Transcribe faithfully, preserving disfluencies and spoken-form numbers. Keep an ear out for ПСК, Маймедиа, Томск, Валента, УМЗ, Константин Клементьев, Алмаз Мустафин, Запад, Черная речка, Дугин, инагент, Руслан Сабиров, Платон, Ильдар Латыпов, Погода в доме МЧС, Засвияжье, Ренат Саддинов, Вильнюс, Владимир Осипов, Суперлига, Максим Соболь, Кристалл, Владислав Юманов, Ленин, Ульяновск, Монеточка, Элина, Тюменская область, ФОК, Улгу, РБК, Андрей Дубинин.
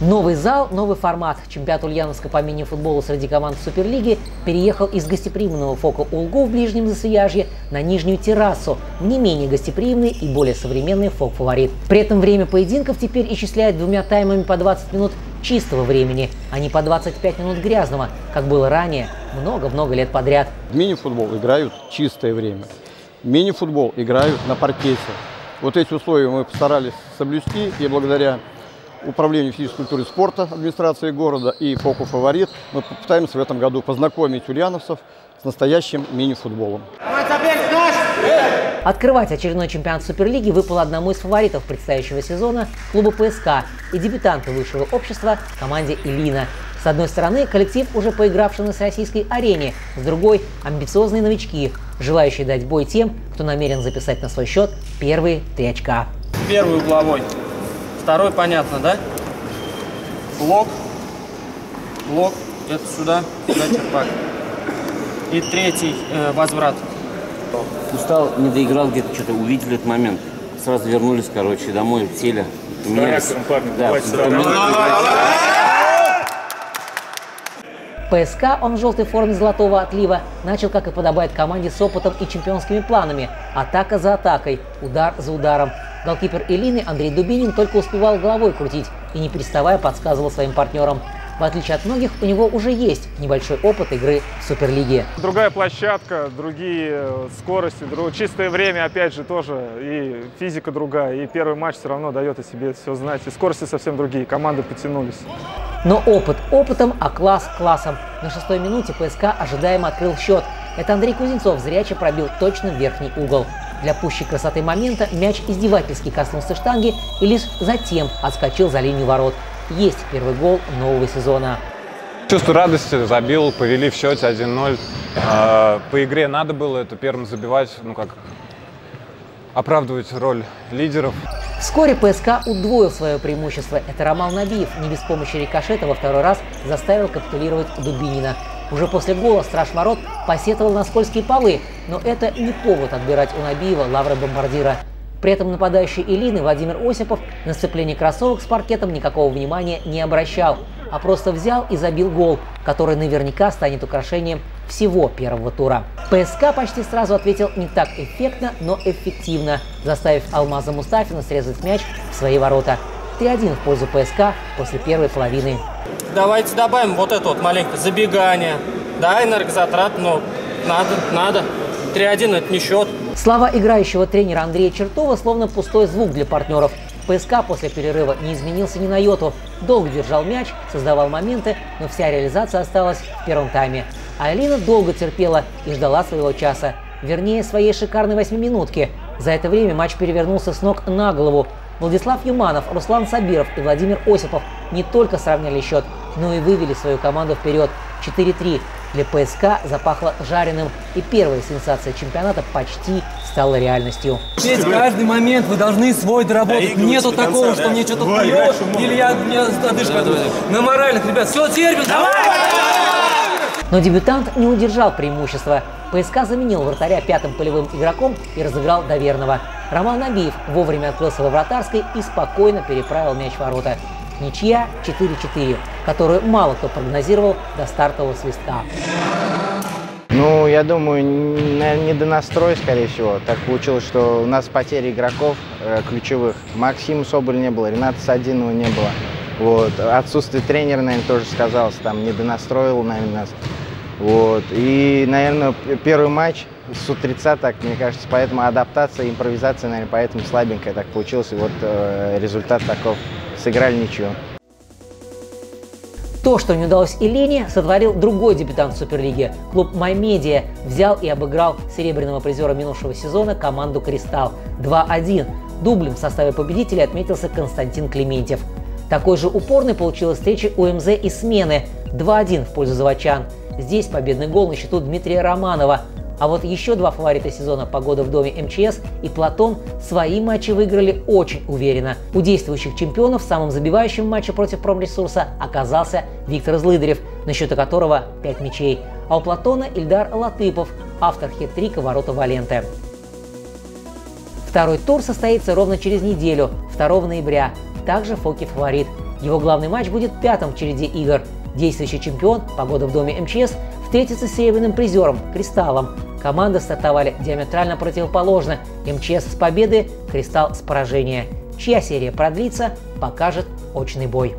Новый зал, новый формат. Чемпионат Ульяновска по мини-футболу среди команд Суперлиги переехал из гостеприимного фока Улгу в ближнем Засвияжье на нижнюю террасу, не менее гостеприимный и более современный фок «Фаворит». При этом время поединков теперь исчисляет двумя таймами по двадцать минут чистого времени, а не по двадцать пять минут грязного, как было ранее много-много лет подряд. В мини-футбол играют чистое время. Мини-футбол играют на паркете. Вот эти условия мы постарались соблюсти, и благодаря Управлению физической культуры и спорта администрации города и фоку «Фаворит» мы попытаемся в этом году познакомить ульяновцев с настоящим мини-футболом. Открывать очередной чемпионат Суперлиги выпал одному из фаворитов предстоящего сезона – клубу ПСК и дебютанту высшего общества – команде «Элина». С одной стороны, коллектив, уже поигравший на всероссийской арене, с другой – амбициозные новички, желающие дать бой тем, кто намерен записать на свой счет первые три очка. Первый угловой. Второй, понятно, да? Блок. Блок. Это сюда. Сюда черпак. И третий э, возврат. Устал, не доиграл где-то, что-то увидели этот момент. Сразу вернулись, короче, домой, в теле. Поменялись. Да, ПСК, он в желтой форме золотого отлива, начал, как и подобает команде, с опытом и чемпионскими планами. Атака за атакой, удар за ударом. Голкипер «Элины» Андрей Дубинин только успевал головой крутить и не переставая подсказывал своим партнерам. В отличие от многих, у него уже есть небольшой опыт игры в Суперлиге. Другая площадка, другие скорости, друг... чистое время, опять же, тоже и физика другая. И первый матч все равно дает о себе все знать. И скорости совсем другие, команды потянулись. Но опыт опытом, а класс классом. На шестой минуте ПСК ожидаемо открыл счет. Это Андрей Кузнецов зряче пробил точно верхний угол. Для пущей красоты момента мяч издевательски коснулся штанги и лишь затем отскочил за линию ворот. Есть первый гол нового сезона. Чувство радости, забил, повели в счете один ноль. По игре надо было это первым забивать, ну как оправдывать роль лидеров. Вскоре ПСК удвоил свое преимущество. Это Роман Набиев не без помощи рикошета во второй раз заставил капитулировать Дубинина. Уже после гола страж ворот посетовал на скользкие полы, но это не повод отбирать у Набиева лавры бомбардира. При этом нападающий «Элины» Владимир Осипов на сцепление кроссовок с паркетом никакого внимания не обращал, а просто взял и забил гол, который наверняка станет украшением всего первого тура. ПСК почти сразу ответил не так эффектно, но эффективно, заставив Алмаза Мустафина срезать мяч в свои ворота. три один в пользу ПСК после первой половины. Давайте добавим вот это вот маленькое забегание. Да, энергозатрат, но надо, надо. три один – это не счет. Слова играющего тренера Андрея Чертова словно пустой звук для партнеров. ПСК после перерыва не изменился ни на йоту. Долго держал мяч, создавал моменты, но вся реализация осталась в первом тайме. А Элина долго терпела и ждала своего часа. Вернее, своей шикарной восьмиминутки. За это время матч перевернулся с ног на голову. Владислав Юманов, Руслан Сабиров и Владимир Осипов не только сравняли счет, но и вывели свою команду вперед. четыре три. Для ПСК запахло жареным, и первая сенсация чемпионата почти стала реальностью. Через каждый момент вы должны свой доработать. Нету такого, что мне что-то впаёт, или я мне одышка. На моральных, ребят, все терпит. Но дебютант не удержал преимущества. ПСК заменил вратаря пятым полевым игроком и разыграл доверенного. Роман Набиев вовремя открылся во вратарской и спокойно переправил мяч в ворота. Ничья четыре четыре, которую мало кто прогнозировал до стартового свистка. Ну, я думаю, недонастрой, скорее всего. Так получилось, что у нас потери игроков э, ключевых. Максима Соболь не было, Рената Саддинова не было. Вот. Отсутствие тренера, наверное, тоже сказалось. Там недонастроил, наверное, нас. Вот. И, наверное, первый матч с утреца, так, мне кажется, поэтому адаптация, импровизация, наверное, поэтому слабенькая так получилась. И вот э, результат таков. Сыграли ничью. То, что не удалось «Элине», сотворил другой дебютант в Суперлиге. Клуб «Маймедиа» взял и обыграл серебряного призера минувшего сезона команду «Кристалл» два один. Дублем в составе победителя отметился Константин Клементьев. Такой же упорной получилась встреча УМЗ и «Смены» два один в пользу заводчан. Здесь победный гол на счету Дмитрия Романова. А вот еще два фаворита сезона «Погода в доме МЧС» и «Платон» свои матчи выиграли очень уверенно. У действующих чемпионов самым забивающим в матче против «Промресурса» оказался Виктор Злыдырев, на счету которого пять мячей. А у «Платона» Ильдар Латыпов, автор хет-трика ворота Валенты. Второй тур состоится ровно через неделю, второго ноября. Также фоки «Фаворит». Его главный матч будет пятым в череде игр. Действующий чемпион «Погода в доме МЧС» встретится с серебряным призером «Кристаллом». Команды стартовали диаметрально противоположно. МЧС с победы, «Кристалл» с поражения. Чья серия продлится, покажет очный бой.